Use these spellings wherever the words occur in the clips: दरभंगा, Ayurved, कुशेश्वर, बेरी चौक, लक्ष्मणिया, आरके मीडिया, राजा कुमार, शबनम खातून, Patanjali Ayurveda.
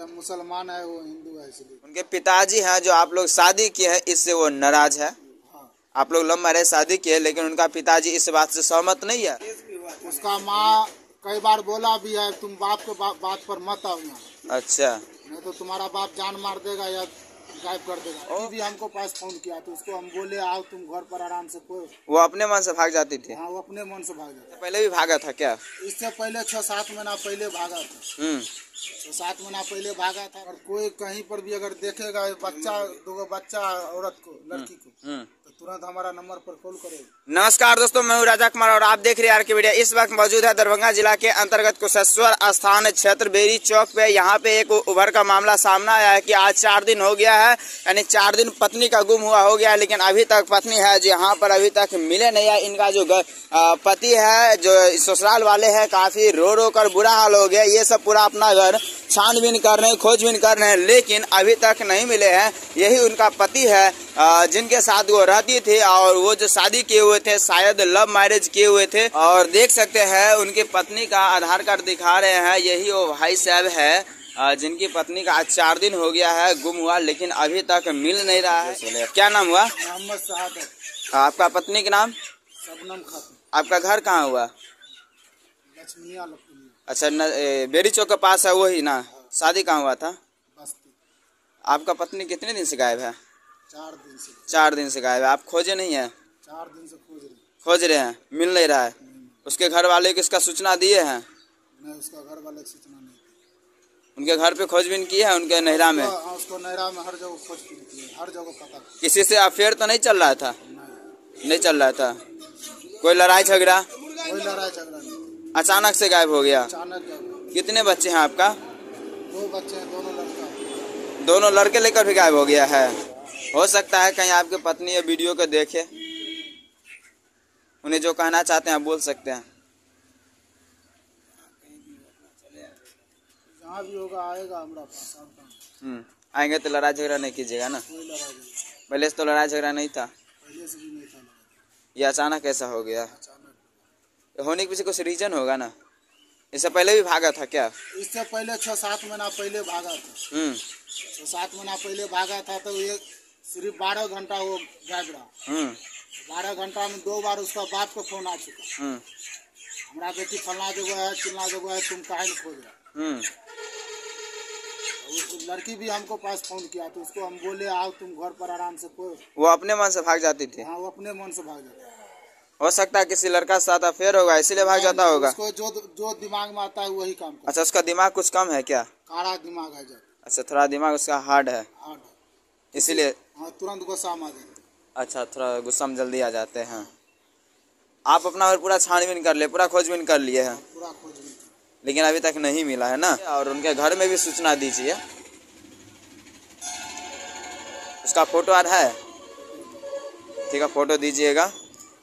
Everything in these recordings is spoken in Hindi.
हम मुसलमान है वो हिंदू है इसलिए। उनके पिताजी हैं जो आप लोग शादी किए हैं इससे वो नाराज है। हाँ। आप लोग लव मैरिज शादी किए लेकिन उनका पिताजी इस बात से सहमत नहीं है। उसका माँ कई बार बोला भी है तुम बाप के बात पर मत आओ यहाँ। अच्छा नहीं तो तुम्हारा बाप जान मार देगा या गायब कर देगा। वो भी हमको पास फोन किया तो उसको हम बोले आओ तुम घर पर आराम से। वो अपने मन से भाग जाती थी। हाँ वो अपने मन से भाग जाती। पहले भी भागा था क्या? इससे पहले 6-7 महीना पहले भागा था। 6-7 महीना पहले भागा था। और कोई कहीं पर भी अगर देखेगा बच्चा दो बच्चा औरत को लड़की को तो तुरंत हमारा नंबर पर कॉल करेगा। नमस्कार दोस्तों, मैं हूँ राजा कुमार और आप देख रहे हैं आरके मीडिया। इस वक्त मौजूद है दरभंगा जिला के अंतर्गत कुशेश्वर स्थान क्षेत्र बेरी चौक पे। यहाँ पे एक उबर का मामला सामने आया है कि आज 4 दिन हो गया है, यानी 4 दिन पत्नी का गुम हुआ हो गया लेकिन अभी तक पत्नी है जो यहाँ पर अभी तक मिले नहीं है। इनका जो पति है जो ससुराल वाले है काफी रो रो कर बुरा हाल हो गया। ये सब पूरा अपना घर छानबीन कर रहे हैं, खोजबीन कर रहे हैं लेकिन अभी तक नहीं मिले हैं। यही उनका पति है जिनके साथ वो रहती थी और वो जो शादी किए हुए थे शायद लव मैरिज किए हुए थे। और देख सकते हैं उनकी पत्नी का आधार कार्ड दिखा रहे हैं। यही वो भाई साहब है जिनकी पत्नी का आज 4 दिन हो गया है गुम हुआ लेकिन अभी तक मिल नहीं रहा है। क्या नाम हुआ? मोहम्मद साहब। आपका पत्नी का नाम? शबनम खातून। आपका घर कहाँ हुआ? अच्छा बेरी चौक के पास है वही ना? शादी कहाँ हुआ था? आपका पत्नी कितने दिन से गायब है? 4 दिन से। 4 दिन से गायब है। आप खोजे नहीं है? 4 दिन से खोज रहे हैं, मिल नहीं रहा है। उसके घर वाले को इसका सूचना दिए हैं? नहीं, उसका घर वाले को सूचना नहीं। उनके घर पे खोजबीन की है उनके नैहरा में? उसको नैहरा में हर जगह खोजबीन की है, हर जगह पता। किसी से अफेयर तो नहीं चल रहा था? नहीं चल रहा था। कोई लड़ाई झगड़ा? कोई लड़ाई झगड़ा नहीं। अचानक से गायब हो गया। कितने बच्चे हैं आपका? 2 बच्चे हैं, दोनों लड़का। दोनों लड़के लेकर भी गायब हो गया है। हो सकता है कहीं आपके पत्नी ये वीडियो को देखे, उन्हें जो कहना चाहते हैं आप बोल सकते हैं। जहाँ भी होगा आएगा हमारा पास। आएंगे तो लड़ाई झगड़ा नहीं कीजिएगा ना? पहले से तो लड़ाई झगड़ा नहीं था, ये अचानक ऐसा हो गया। होने के पीछे कुछ रीजन होगा ना? इससे पहले भी भागा था क्या? इससे पहले 6-7 महीना पहले भागा था। 6-7 महीना पहले भागा था तो ये सिर्फ 12 घंटा वो गायब रहा। 12 घंटा में 2 बार उसका बाप को फोन आ चुका। हमारा बेटी फलना जगह है, चिल्ला जगह है, तुम काहे नहीं खोज रहा? उस लड़की भी हमको पास फोन किया तो उसको हम बोले आओ तुम घर पर आराम से खोज। वो अपने मन से भाग जाती थी। हाँ वो अपने मन से भाग जाती। हो सकता है किसी लड़का के साथ अफेयर होगा इसलिए भाग जाता होगा। उसको जो दिमाग में आता है वही काम करता। अच्छा उसका दिमाग कुछ कम है क्या? काड़ा दिमाग है। अच्छा थोड़ा दिमाग उसका हार्ड है। इसीलिए तुरंत गुस्सा में आ जाते। अच्छा थोड़ा गुस्सा में जल्दी आ जाते हैं। आप अपना और पूरा छानबीन कर लिए, पूरा खोजबीन कर लिए है? पूरा खोजबीन लेकिन अभी तक नहीं मिला है ना? और उनके घर में भी सूचना दीजिए। उसका फोटो आ रहा है? ठीक है फोटो दीजिएगा।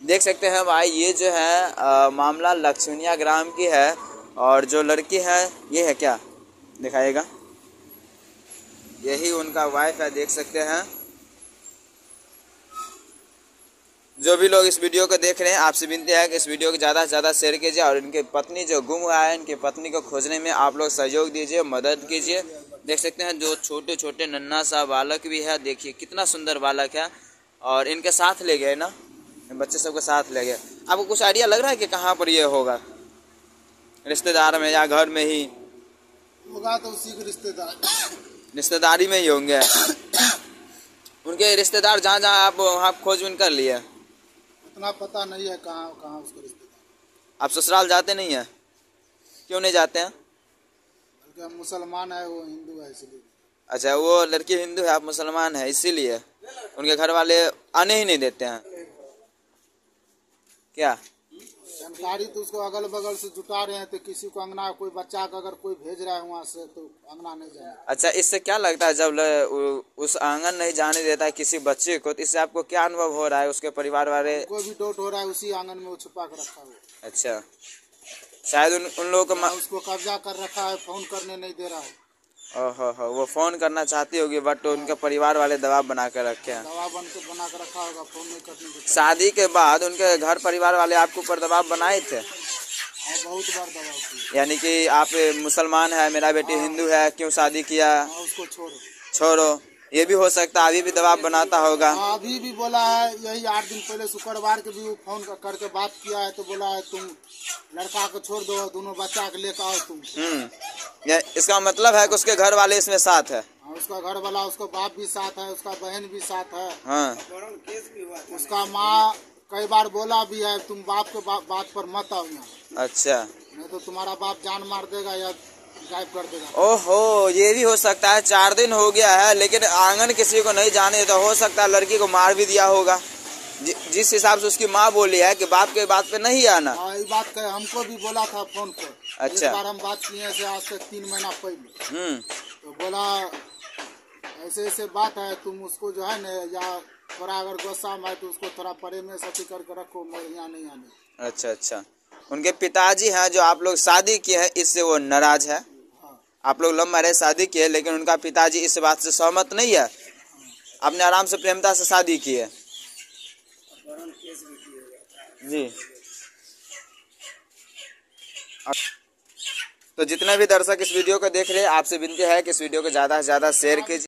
देख सकते हैं भाई ये जो है मामला लक्ष्मणिया ग्राम की है और जो लड़की है ये है क्या दिखाएगा? यही उनका वाइफ है। देख सकते हैं जो भी लोग इस वीडियो को देख रहे हैं आपसे विनती है कि इस वीडियो को ज़्यादा से ज़्यादा शेयर कीजिए और इनके पत्नी जो गुम हुआ है इनके पत्नी को खोजने में आप लोग सहयोग दीजिए, मदद कीजिए। देख सकते हैं जो छोटे छोटे नन्हा सा बालक भी है, देखिए कितना सुंदर बालक है। और इनके साथ ले गए ना बच्चे सबके साथ ले गए। आपको कुछ आइडिया लग रहा है कि कहाँ पर ये होगा? रिश्तेदार में या घर में ही होगा? तो उसी के रिश्तेदारी में ही होंगे। उनके रिश्तेदार जहाँ जहाँ आप वहाँ खोजबीन कर लिए? उतना पता नहीं है कहाँ उसके रिश्तेदार। आप ससुराल जाते नहीं है? क्यों नहीं जाते हैं? बल्कि हम मुसलमान है वो हिंदू है इसलिए। अच्छा वो लड़की हिंदू है आप मुसलमान है इसीलिए उनके घर वाले आने ही नहीं देते हैं क्या? जानकारी तो उसको अगल बगल से जुटा रहे हैं तो किसी को अंगना कोई बच्चा का अगर कोई भेज रहा है वहाँ से तो अंगना नहीं जाए। अच्छा इससे क्या लगता है जब उस आंगन नहीं जाने देता है किसी बच्चे को तो इससे आपको क्या अनुभव हो रहा है? उसके परिवार वाले कोई भी डोट हो रहा है उसी आंगन में वो छुपा कर रखा हुआ। अच्छा शायद उन लोगों को उसको कब्जा कर रखा है, फोन करने नहीं दे रहा है। ओहो वो फोन करना चाहती होगी बट उनके परिवार वाले दबाव बना कर रखे हैं। बना कर रखा होगा फोन नहीं करने। शादी के बाद उनके घर परिवार वाले आपके ऊपर दबाव बनाए थे? बहुत बार दबाव। यानी कि आप मुसलमान है, मेरा बेटी हिंदू है, क्यों शादी किया, उसको छोड़ो। ये भी हो सकता है अभी भी दबाव बनाता होगा। अभी भी बोला है, यही 8 दिन पहले शुक्रवार के भी फोन करके बात किया है, तो बोला है तुम लड़का को छोड़ दो, दोनों बच्चा को लेकर आओ तुम। इसका मतलब है कि उसके घर वाले इसमें साथ है, उसका घर वाला, उसका बाप भी साथ है, उसका बहन भी साथ है। हाँ। उसका माँ कई बार बोला भी है तुम बाप के बात पर मत आओ यहाँ। अच्छा, नहीं तो तुम्हारा बाप जान मार देगा या गायब कर देगा। ओहो, ये भी हो सकता है। 4 दिन हो गया है लेकिन आंगन किसी को नहीं जाने देता। हो सकता है लड़की को मार भी दिया होगा, जिस हिसाब से उसकी माँ बोली है कि बाप के बात पे नहीं आना। ये बात कहे, हमको भी बोला था फोन पर। अच्छा। एक बार हम बात किए थे आज से 3 महीना पहले। तो बोला ऐसे ऐसे बात है, तुम उसको जो है न या थोड़ा अगर गुस्सा में है तो उसको थोड़ा परे में सती करके रखो, मेरे यहाँ नहीं आने। अच्छा अच्छा, उनके पिताजी हैं जो आप लोग शादी किए हैं इससे वो नाराज है। हाँ। आप लोग लव मैरिज शादी किए लेकिन उनका पिताजी इस बात से सहमत नहीं है। हाँ। आपने आराम से प्रेमता से शादी की है। जी, तो जितने भी दर्शक इस वीडियो को देख रहे हैं आपसे विनती है कि इस वीडियो को ज़्यादा से ज़्यादा शेयर कीजिए।